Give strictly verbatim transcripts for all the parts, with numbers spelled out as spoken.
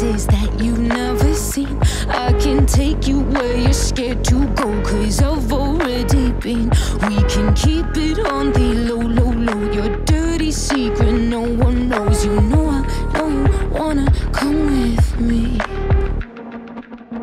places that you've never seen. I can take you where you're scared to go, cause I've already been. We can keep it on the low, low, low. Your dirty secret no one knows. You know I know you wanna come with me.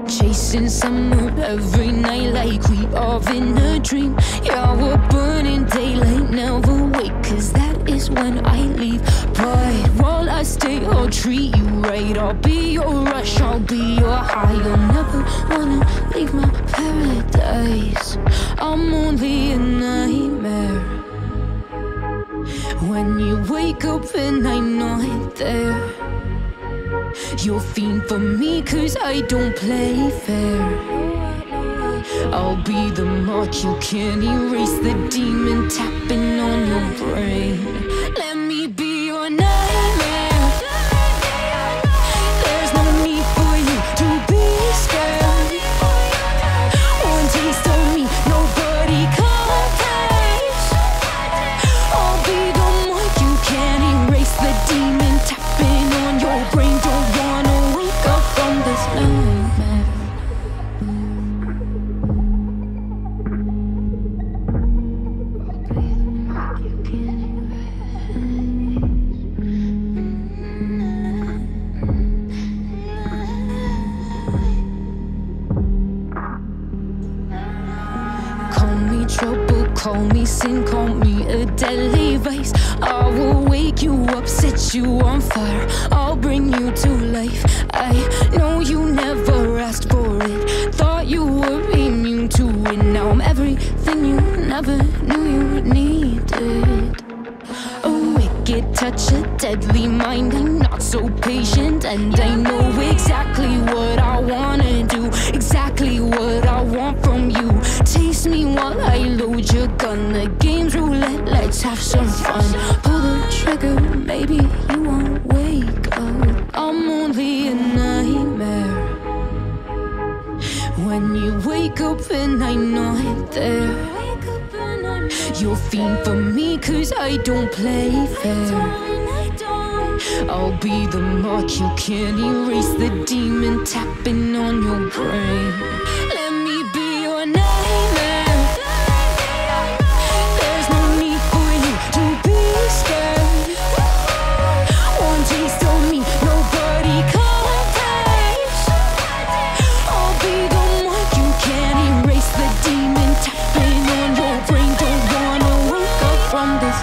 Chasing summer every night like we are in a dream. Yeah, we're burning daylight, never wake, cause that is when I leave. But while I stay, I'll treat you right. I'll be your rush, I'll be your high. You'll never wanna leave my paradise. I'm only a nightmare when you wake up and I'm not there. You'll fiend for me cause I don't play fair. I'll be the mark, you can't erase the demon tapping on your brain. Let me be your nightmare. There's no need for you to be scared. One taste of me, nobody compares. I'll be the mark, you can't erase the demon tapping on your brain. Trouble, call me sin, call me a deadly vice. I will wake you up, set you on fire. I'll bring you to life. I know you never asked for it, thought you were immune to it. Now I'm everything you never knew you needed. A wicked touch, a deadly mind. I'm not so patient, and I know exactly what I wanna do, exactly what I want from you. Taste me while I load your gun. The game's roulette, let's have some fun. Pull the trigger, maybe you won't wake up. I'm only a nightmare when you wake up and I'm not there. You'll fiend for me cause I don't play fair. I'll be the mark, you can't erase the demon tapping on your brain.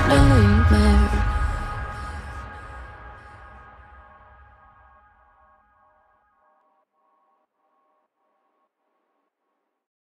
Nightmare.